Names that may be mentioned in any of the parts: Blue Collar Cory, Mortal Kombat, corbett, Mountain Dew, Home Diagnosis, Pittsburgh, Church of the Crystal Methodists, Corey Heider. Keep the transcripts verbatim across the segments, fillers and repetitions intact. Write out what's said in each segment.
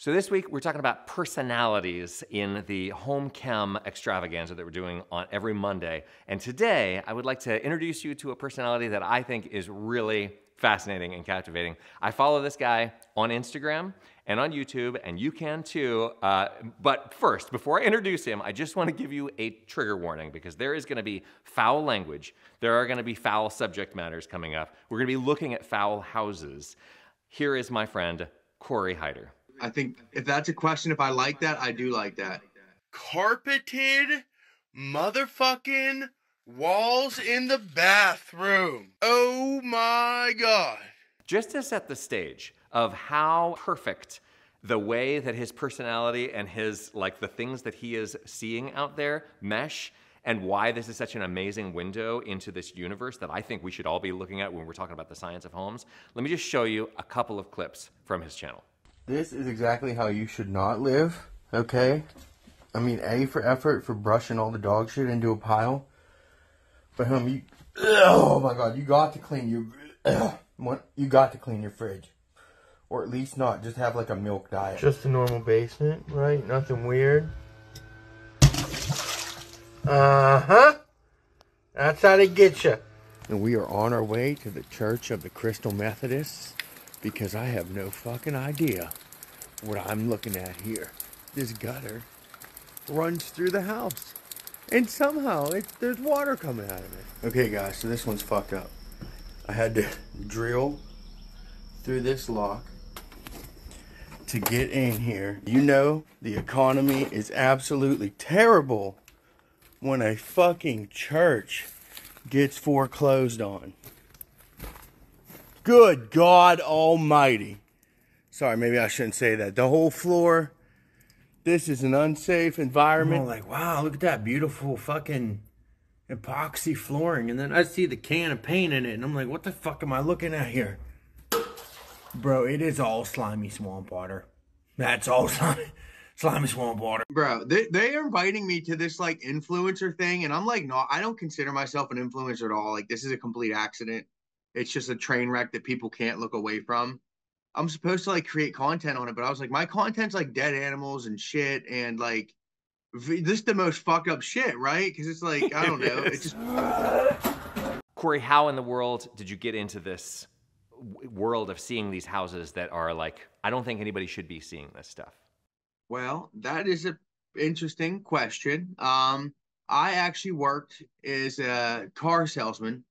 So this week, we're talking about personalities in the home chem extravaganza that we're doing on every Monday. And today, I would like to introduce you to a personality that I think is really fascinating and captivating. I follow this guy on Instagram and on YouTube, and you can too. Uh, but first, before I introduce him, I just want to give you a trigger warning, because there is going to be foul language. There are going to be foul subject matters coming up. We're going to be looking at foul houses. Here is my friend, Corey Heider. I think if that's a question, if I like that, I do like that. Carpeted motherfucking walls in the bathroom. Oh my God. Just to set the stage of how perfect the way that his personality and his, like, the things that he is seeing out there mesh, and why this is such an amazing window into this universe that I think we should all be looking at when we're talking about the science of homes, let me just show you a couple of clips from his channel. This is exactly how you should not live, okay? I mean, A for effort for brushing all the dog shit into a pile. But um, you, oh my God, you got to clean your, what? You got to clean your fridge. Or at least not, just have like a milk diet. Just a normal basement, right? Nothing weird. Uh-huh, that's how they get you. And we are on our way to the Church of the Crystal Methodists, because I have no fucking idea what I'm looking at here. This gutter runs through the house, and somehow it, there's water coming out of it. Okay guys, so this one's fucked up. I had to drill through this lock to get in here. You know, the economy is absolutely terrible when a fucking church gets foreclosed on. Good God Almighty. Sorry, maybe I shouldn't say that. The whole floor. This is an unsafe environment. I'm like, wow, look at that beautiful fucking epoxy flooring. And then I see the can of paint in it, and I'm like, what the fuck am I looking at here? Bro, it is all slimy swamp water. That's all slimy, slimy swamp water. Bro, they, they are inviting me to this, like, influencer thing, and I'm like, no, I don't consider myself an influencer at all. Like, this is a complete accident. It's just a train wreck that people can't look away from. I'm supposed to, like, create content on it, but I was like, my content's like dead animals and shit, and like, this is the most fucked up shit, right? Because it's like, I don't know. It's just. Corey, how in the world did you get into this world of seeing these houses that are like, I don't think anybody should be seeing this stuff? Well, that is an interesting question. Um, I actually worked as a car salesman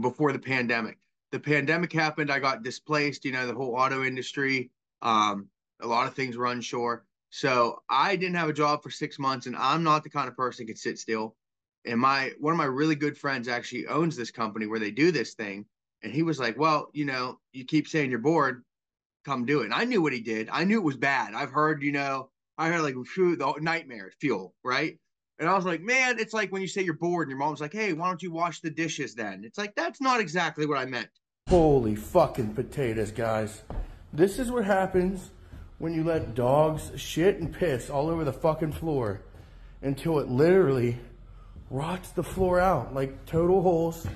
before the pandemic. The pandemic happened, I got displaced, you know, the whole auto industry, um, a lot of things were unsure. So I didn't have a job for six months, and I'm not the kind of person that could sit still. And my, one of my really good friends actually owns this company where they do this thing. And he was like, well, you know, you keep saying you're bored, come do it. And I knew what he did. I knew it was bad. I've heard, you know, I heard like, phew, the nightmare fuel, right? And I was like, man, it's like when you say you're bored and your mom's like, hey, why don't you wash the dishes then? It's like, that's not exactly what I meant. Holy fucking potatoes, guys. This is what happens when you let dogs shit and piss all over the fucking floor until it literally rots the floor out. Like total holes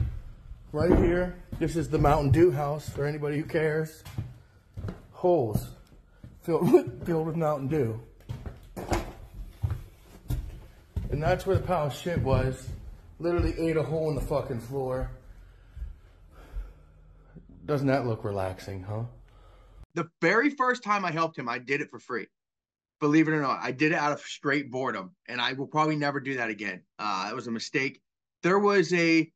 right here. This is the Mountain Dew house for anybody who cares. Holes filled with, filled with Mountain Dew. And that's where the pile of shit was. Literally ate a hole in the fucking floor. Doesn't that look relaxing, huh? The very first time I helped him, I did it for free. Believe it or not, I did it out of straight boredom. And I will probably never do that again. Uh, it was a mistake. There was a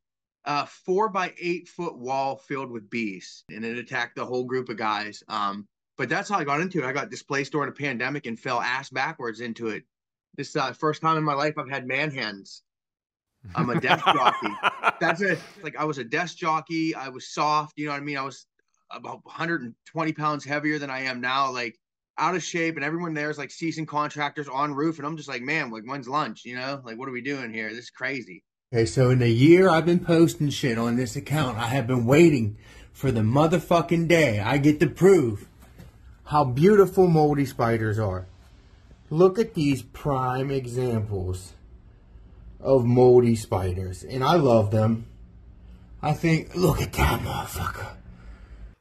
uh, four by eight foot wall filled with bees. And it attacked the whole group of guys. Um, but that's how I got into it. I got displaced during a pandemic and fell ass backwards into it. This uh, first time in my life I've had man hands. I'm a desk jockey. That's it. Like, I was a desk jockey. I was soft. You know what I mean? I was about one hundred twenty pounds heavier than I am now. Like, out of shape. And everyone there is like seasoned contractors on roof. And I'm just like, man, like, when's lunch? You know? Like, what are we doing here? This is crazy. Okay, so in a year I've been posting shit on this account. I have been waiting for the motherfucking day I get to prove how beautiful moldy spiders are. Look at these prime examples of moldy spiders, and I love them. I think, look at that motherfucker.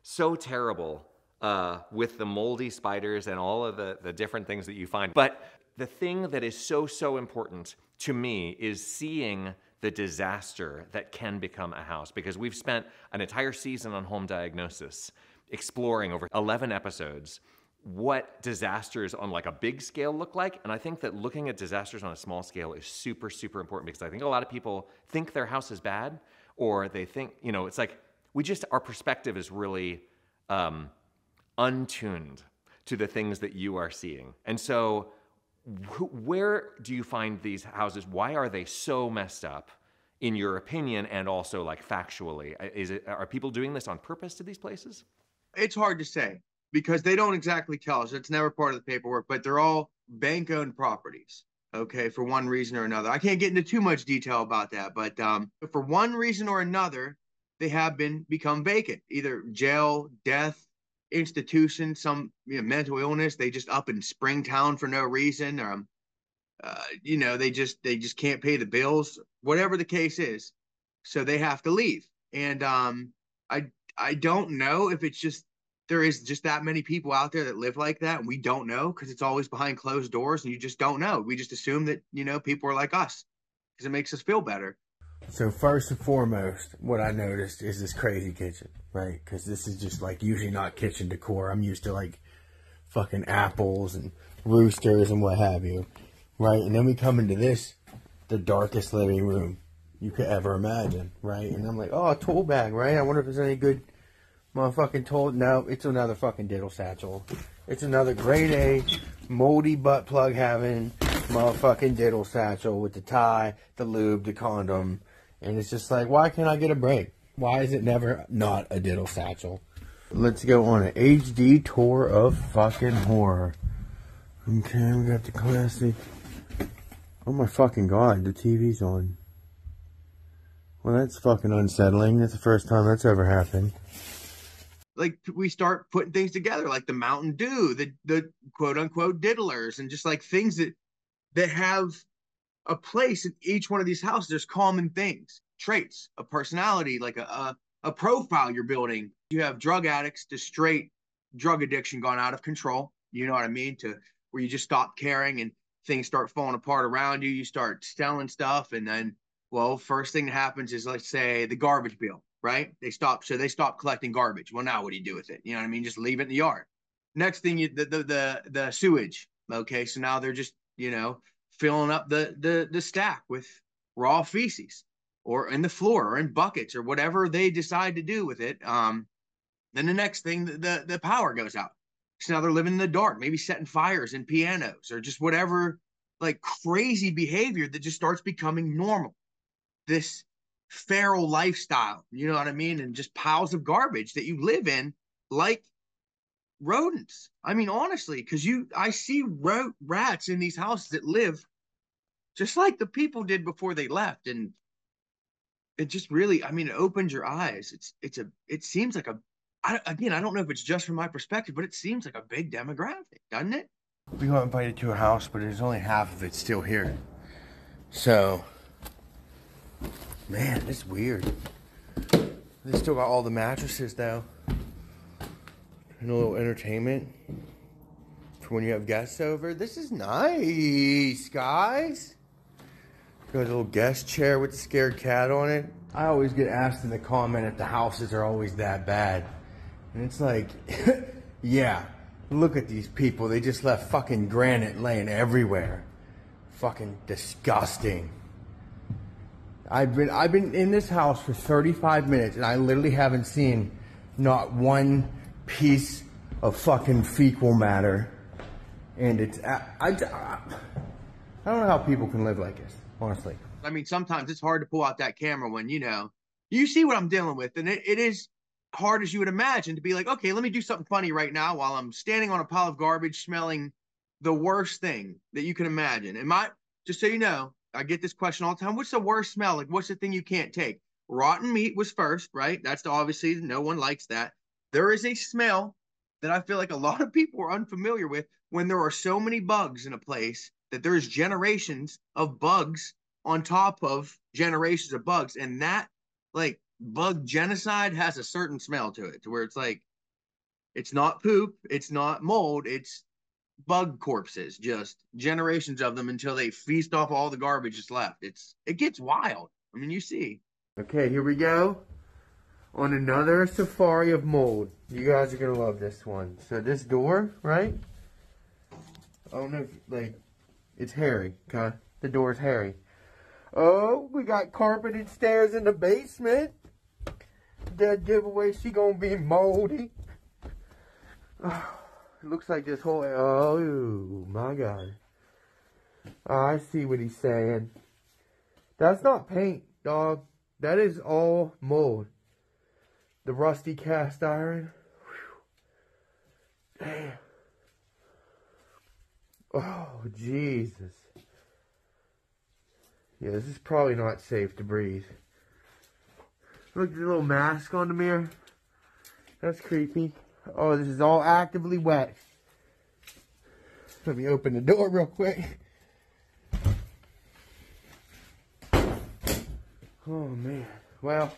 So terrible uh, with the moldy spiders and all of the, the different things that you find. But the thing that is so, so important to me is seeing the disaster that can become a house, because we've spent an entire season on Home Diagnosis exploring over eleven episodes what disasters on like a big scale look like. And I think that looking at disasters on a small scale is super, super important, because I think a lot of people think their house is bad, or they think, you know, it's like we just, our perspective is really um, untuned to the things that you are seeing. And so where do you find these houses? Why are they so messed up, in your opinion, and also like factually? Is it, are people doing this on purpose to these places? It's hard to say, because they don't exactly tell us. It's never part of the paperwork, but they're all bank-owned properties, okay, for one reason or another. I can't get into too much detail about that, but um, for one reason or another, they have been become vacant, either jail, death, institution, some you know, mental illness. They just up in Springtown for no reason. Or, um, uh, you know, they just they just can't pay the bills, whatever the case is. So they have to leave. And um, I I don't know if it's just there is just that many people out there that live like that. And we don't know, because it's always behind closed doors and you just don't know. We just assume that, you know, people are like us because it makes us feel better. So first and foremost, what I noticed is this crazy kitchen, right? Because this is just like usually not kitchen decor. I'm used to like fucking apples and roosters and what have you, right? And then we come into this, the darkest living room you could ever imagine, right? And I'm like, oh, a tool bag, right? I wonder if there's any good motherfucking tool. No, it's another fucking diddle satchel. It's another grade A moldy butt plug having motherfucking diddle satchel with the tie, the lube, the condom. And it's just like, why can't I get a break? Why is it never not a diddle satchel? Let's go on an H D tour of fucking horror. Okay, we got the classic. Oh my fucking god, the T V's on. Well, that's fucking unsettling. That's the first time that's ever happened. Like, we start putting things together, like the Mountain Dew, the, the quote-unquote diddlers, and just like things that, that have a place in each one of these houses. There's common things, traits, a personality, like a, a, a profile you're building. You have drug addicts to straight drug addiction gone out of control, you know what I mean, to where you just stop caring and things start falling apart around you. You start selling stuff, and then, well, first thing that happens is, let's say, the garbage bill. Right? They stop. So they stop collecting garbage. Well, now what do you do with it? You know what I mean? Just leave it in the yard. Next thing, you, the, the, the, the sewage. Okay. So now they're just, you know, filling up the, the, the stack with raw feces, or in the floor, or in buckets, or whatever they decide to do with it. Um, then the next thing, the, the, the power goes out. So now they're living in the dark, maybe setting fires in pianos, or just whatever, like crazy behavior that just starts becoming normal. This feral lifestyle, you know what I mean? And just piles of garbage that you live in like rodents. I mean, honestly, because you I see ro rats in these houses that live just like the people did before they left. And it just really, I mean, it opens your eyes. It's it's a it seems like a I, again, I don't know if it's just from my perspective, but it seems like a big demographic, doesn't it? We got invited to a house, but there's only half of it still here. So man, it's weird. They still got all the mattresses though, and a little entertainment for when you have guests over. This is nice, guys. Got a little guest chair with the scared cat on it. I always get asked in the comment if the houses are always that bad, and it's like, yeah. Look at these people. They just left fucking granite laying everywhere. Fucking disgusting. I've been I've been in this house for thirty-five minutes, and I literally haven't seen not one piece of fucking fecal matter. And it's I, I, I don't know how people can live like this, honestly. I mean, sometimes it's hard to pull out that camera when you know you see what I'm dealing with, and it, it is hard as you would imagine to be like, okay, let me do something funny right now while I'm standing on a pile of garbage smelling the worst thing that you can imagine. And my just so you know, I get this question all the time. What's the worst smell? Like, what's the thing you can't take? Rotten meat was first, right? That's the, obviously no one likes that. There is a smell that I feel like a lot of people are unfamiliar with when there are so many bugs in a place that there's generations of bugs on top of generations of bugs. And that like bug genocide has a certain smell to it, to where it's like, It's not poop. It's not mold. It's bug corpses, just generations of them until they feast off all the garbage that's left. It's it gets wild. I mean, you see. Okay, here we go on another safari of mold. You guys are gonna love this one. So this door, right? I don't know if, like, it's hairy, okay? The door's hairy. Oh, we got carpeted stairs in the basement. Dead giveaway, she gonna be moldy. Oh, it looks like this whole, oh my God. I see what he's saying. That's not paint, dog. That is all mold. The rusty cast iron. Whew. Damn. Oh, Jesus. Yeah, this is probably not safe to breathe. Look at the little mask on the mirror. That's creepy. Oh, this is all actively wet. Let me open the door real quick. Oh, man. Well,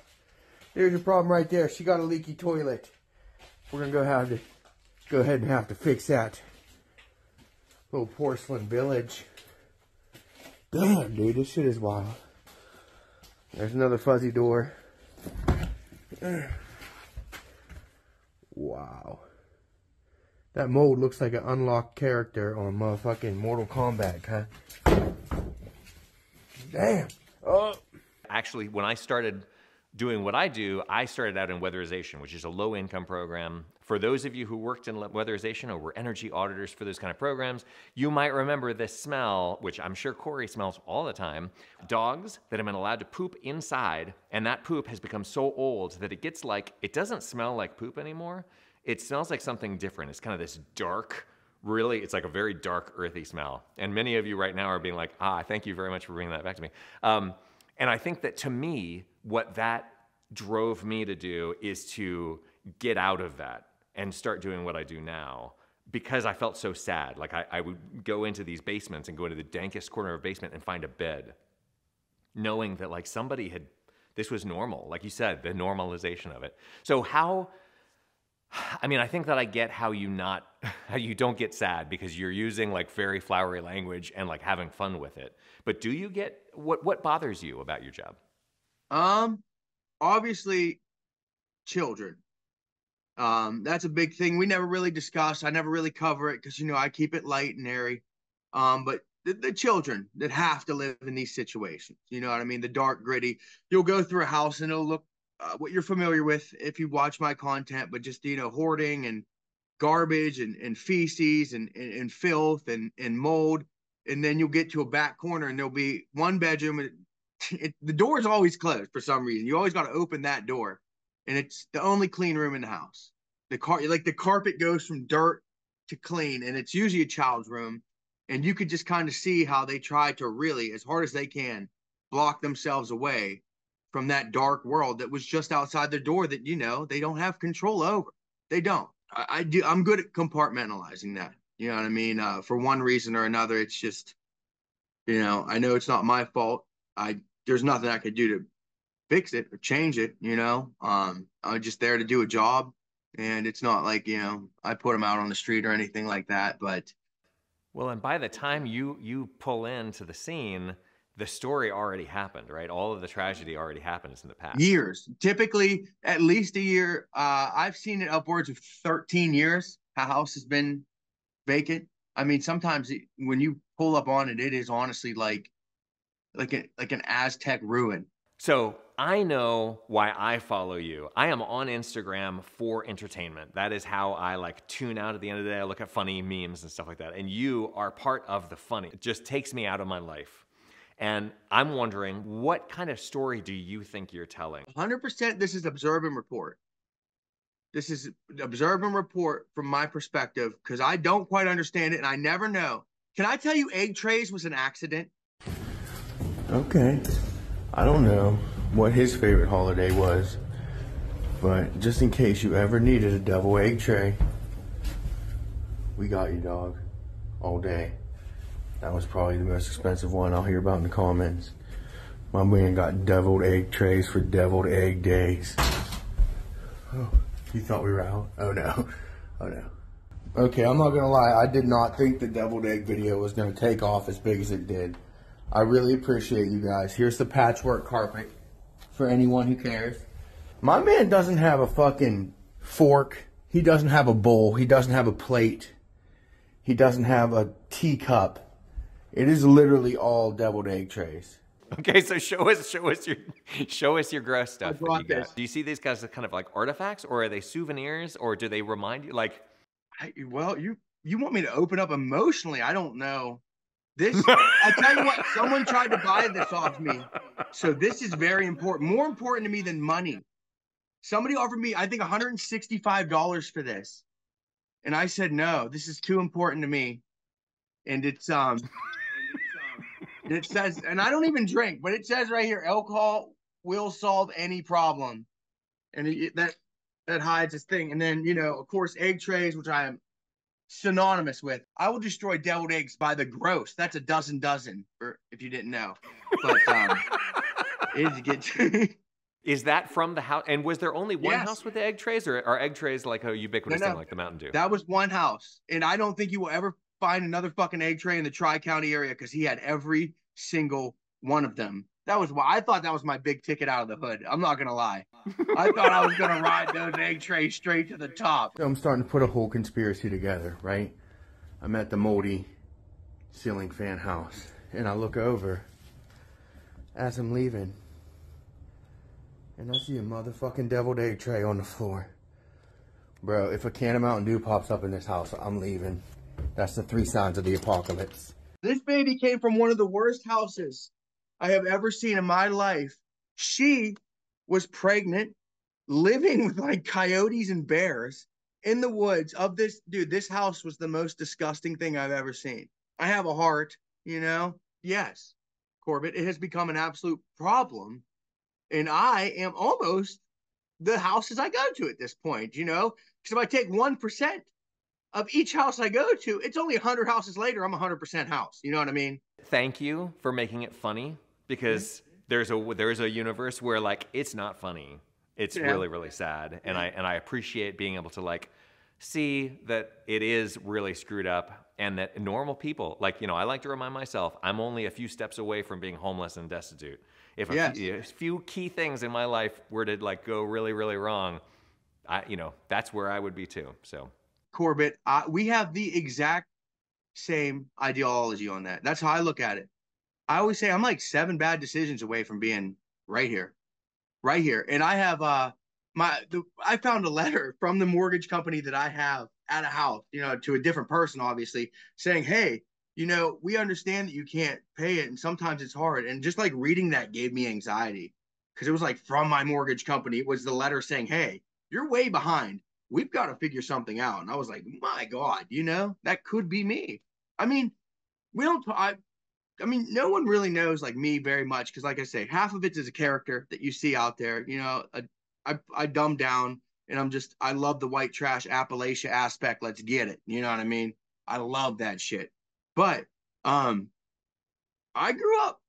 there's your problem right there. She got a leaky toilet. We're going to go have to go ahead and have to fix that. Little porcelain village. Damn, dude, this shit is wild. There's another fuzzy door. Wow. That mold looks like an unlocked character on motherfucking Mortal Kombat, huh? Damn. Oh. Actually, when I started doing what I do, I started out in weatherization, which is a low-income program. For those of you who worked in weatherization or were energy auditors for those kind of programs, you might remember this smell, which I'm sure Corey smells all the time, dogs that have been allowed to poop inside, and that poop has become so old that it gets like, it doesn't smell like poop anymore. It smells like something different. It's kind of this dark, really, it's like a very dark, earthy smell. And many of you right now are being like, ah, thank you very much for bringing that back to me. Um, and I think that to me, what that drove me to do is to get out of that and start doing what I do now, because I felt so sad. Like I, I would go into these basements and go into the dankest corner of a basement and find a bed, knowing that like somebody had, this was normal. Like you said, the normalization of it. So how, I mean, I think that I get how you not, how you don't get sad because you're using like very flowery language and like having fun with it. But do you get, what, what bothers you about your job? Um, obviously children. Um, that's a big thing we never really discuss. I never really cover it because, you know, I keep it light and airy. Um, but the, the children that have to live in these situations, you know what I mean? The dark, gritty. You'll go through a house and it'll look uh, what you're familiar with if you watch my content, but just, you know, hoarding and garbage and, and feces and, and, and filth and, and mold. And then you'll get to a back corner and there'll be one bedroom. And it, it, the door is always closed for some reason. You always got to open that door. And it's the only clean room in the house. The car, like the carpet goes from dirt to clean, and it's usually a child's room. And you could just kind of see how they try to really, as hard as they can, block themselves away from that dark world that was just outside their door that, you know, they don't have control over. They don't. I, I do. I'm good at compartmentalizing that. You know what I mean? Uh, for one reason or another, it's just, you know, I know it's not my fault. I there's nothing I could do to fix it or change it, you know. Um, I'm just there to do a job, and it's not like, you know, I put them out on the street or anything like that, but. Well, and by the time you, you pull into the scene, the story already happened, right? All of the tragedy already happened in the past. Years, typically at least a year. Uh, I've seen it upwards of thirteen years. A house has been vacant. I mean, sometimes it, when you pull up on it, it is honestly like, like, a, like an Aztec ruin. So I know why I follow you. I am on Instagram for entertainment. That is how I like tune out at the end of the day. I look at funny memes and stuff like that. And you are part of the funny. It just takes me out of my life. And I'm wondering, what kind of story do you think you're telling? one hundred percent this is observe and report. This is observe and report from my perspective, because I don't quite understand it and I never know. Can I tell you egg trays was an accident? Okay. I don't know what his favorite holiday was, but just in case you ever needed a double egg tray, we got you, dog, all day. That was probably the most expensive one I'll hear about in the comments. My man got deviled egg trays for deviled egg days. Oh, you thought we were out? Oh no, Oh no. Okay, I'm not gonna lie, I did not think the deviled egg video was gonna take off as big as it did. I really appreciate you guys. Here's the patchwork carpet for anyone who cares. My man doesn't have a fucking fork. He doesn't have a bowl. He doesn't have a plate. He doesn't have a teacup. It is literally all deviled egg trays. Okay, so show us, show us your, show us your gross stuff. You guys. Do you see these guys as kind of like artifacts, or are they souvenirs, or do they remind you? Like, I, well, you you want me to open up emotionally? I don't know. This, I tell you what, someone tried to buy this off me, so this is very important, more important to me than money. Somebody offered me, I think, one hundred sixty-five dollars for this, and I said no. This is too important to me, and it's um. It says, and I don't even drink, but it says right here, alcohol will solve any problem. And it, that that hides this thing. And then, you know, of course, egg trays, which I am synonymous with. I will destroy deviled eggs by the gross. That's a dozen dozen, or if you didn't know. But um, it is a good tree. Is that from the house? And was there only one yes. house with the egg trays, or are egg trays like a ubiquitous no, no. thing like the Mountain Dew? That was one house. And I don't think you will ever find another fucking egg tray in the Tri-County area, because he had every single one of them. That was why I thought that was my big ticket out of the hood. I'm not gonna lie. I thought I was gonna ride those egg trays straight to the top. I'm starting to put a whole conspiracy together, right? I'm at the moldy ceiling fan house, and I look over as I'm leaving, and I see a motherfucking deviled egg tray on the floor. Bro, if a can of Mountain Dew pops up in this house, I'm leaving. That's the three signs of the apocalypse. This baby came from one of the worst houses I have ever seen in my life. She was pregnant, living with like coyotes and bears in the woods of this dude. This house was the most disgusting thing I've ever seen. I have a heart, you know? Yes, Corbett, it has become an absolute problem. And I am almost the houses I go to at this point, you know? Because if I take one percent, of each house I go to, it's only one hundred houses later, I'm one hundred percent house. You know what I mean? Thank you for making it funny, because there's a there's a universe where like it's not funny. It's yeah. really really sad, and yeah. I and I appreciate being able to like see that it is really screwed up, and that normal people, like, you know, I like to remind myself I'm only a few steps away from being homeless and destitute. If a yes. few, few key things in my life were to like go really really wrong, I you know, that's where I would be too. So Corbett, I, we have the exact same ideology on that. That's how I look at it. I always say I'm like seven bad decisions away from being right here, right here. And I have uh, my, the, I found a letter from the mortgage company that I have at a house, you know, to a different person, obviously, saying, hey, you know, we understand that you can't pay it, and sometimes it's hard. And just like reading that gave me anxiety, because it was like from my mortgage company. It was the letter saying, hey, you're way behind. We've got to figure something out. And I was like, my God, you know, that could be me. I mean, we don't, I, I mean, no one really knows like me very much. Cause like I say, half of it is a character that you see out there. You know, I, I, I dumb down, and I'm just, I love the white trash Appalachia aspect. Let's get it. You know what I mean? I love that shit. But, um, I grew up,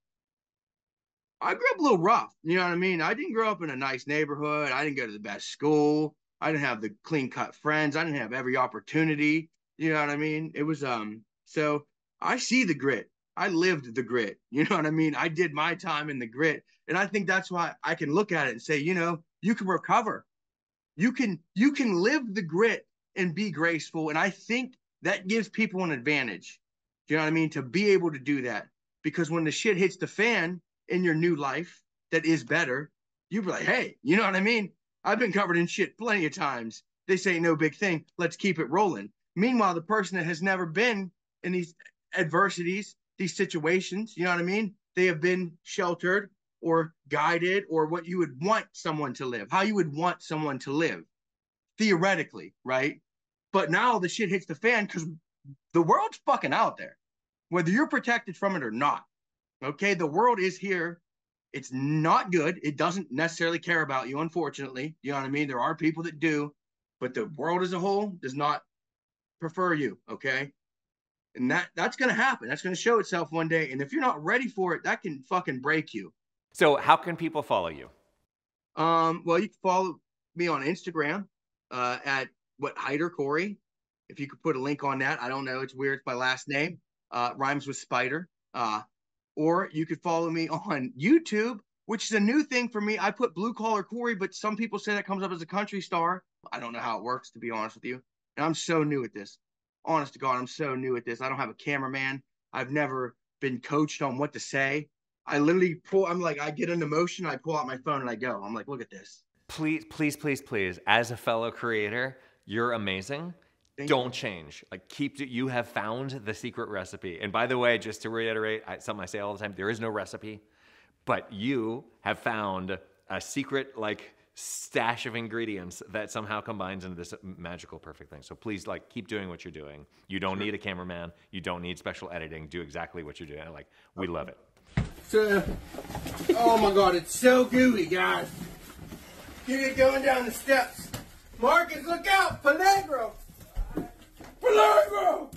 I grew up a little rough. You know what I mean? I didn't grow up in a nice neighborhood. I didn't go to the best school. I didn't have the clean cut friends. I didn't have every opportunity. You know what I mean? It was, um, so I see the grit. I lived the grit. You know what I mean? I did my time in the grit. And I think that's why I can look at it and say, you know, you can recover. You can, you can live the grit and be graceful. And I think that gives people an advantage. You know what I mean? To be able to do that, because when the shit hits the fan in your new life, that is better. You'd be like, hey, you know what I mean? I've been covered in shit plenty of times. They say no big thing. Let's keep it rolling. Meanwhile, the person that has never been in these adversities, these situations, you know what I mean? They have been sheltered or guided, or what you would want someone to live, how you would want someone to live, theoretically, right? But now the shit hits the fan, because the world's fucking out there, whether you're protected from it or not. Okay, the world is here. It's not good. It doesn't necessarily care about you, unfortunately. You know what I mean? There are people that do, but the world as a whole does not prefer you, okay? And that that's going to happen. That's going to show itself one day. And if you're not ready for it, that can fucking break you. So how can people follow you? Um, well, you can follow me on Instagram uh, at what, Heider Corey, if you could put a link on that. I don't know. It's weird. It's my last name. Uh, rhymes with spider. Uh, or you could follow me on YouTube, which is a new thing for me. I put Blue Collar Cory, but some people say that comes up as a country star. I don't know how it works, to be honest with you. And I'm so new at this. Honest to God, I'm so new at this. I don't have a cameraman. I've never been coached on what to say. I literally pull, I'm like, I get an emotion, I pull out my phone and I go. I'm like, look at this. Please, please, please, please, as a fellow creator, you're amazing. Thank don't you. Change. Like, keep, you have found the secret recipe. And by the way, just to reiterate, I, something I say all the time, there is no recipe, but you have found a secret, like, stash of ingredients that somehow combines into this magical perfect thing. So please, like, keep doing what you're doing. You don't sure. need a cameraman. You don't need special editing. Do exactly what you're doing. Like, we okay. love it. So, oh my God, it's so gooey, guys. Get it going down the steps. Marcus, look out, Peligro. Peligro.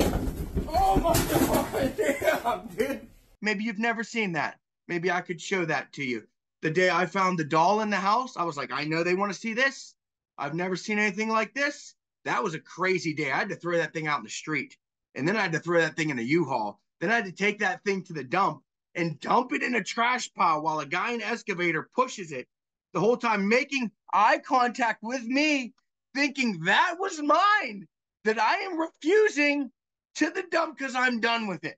Oh my God, damn, dude. Maybe you've never seen that. Maybe I could show that to you. The day I found the doll in the house, I was like, I know they want to see this. I've never seen anything like this. That was a crazy day. I had to throw that thing out in the street. And then I had to throw that thing in a U-Haul. Then I had to take that thing to the dump and dump it in a trash pile while a guy in an excavator pushes it the whole time, making eye contact with me, thinking that was mine, that I am refusing to the dump because I'm done with it.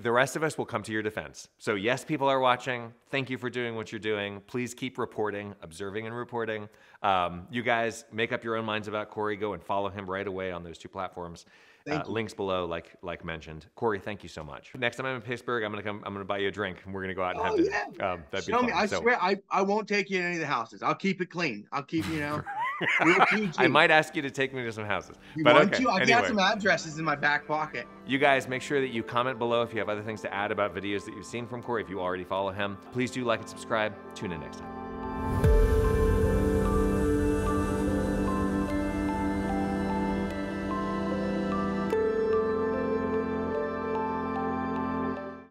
The rest of us will come to your defense. So yes, people are watching. Thank you for doing what you're doing. Please keep reporting, observing and reporting. Um, you guys make up your own minds about Cory. Go and follow him right away on those two platforms. Uh, links below, like like mentioned. Cory, thank you so much. Next time I'm in Pittsburgh, I'm gonna come. I'm gonna buy you a drink, and we're gonna go out and oh, have dinner. Yeah. Um, that'd Show be fun. Me, I so, swear, I I won't take you to any of the houses. I'll keep it clean. I'll keep you know. I might ask you to take me to some houses. You but want okay. to? I've anyway. got some addresses in my back pocket. You guys, make sure that you comment below if you have other things to add about videos that you've seen from Cory. If you already follow him, please do like and subscribe. Tune in next time.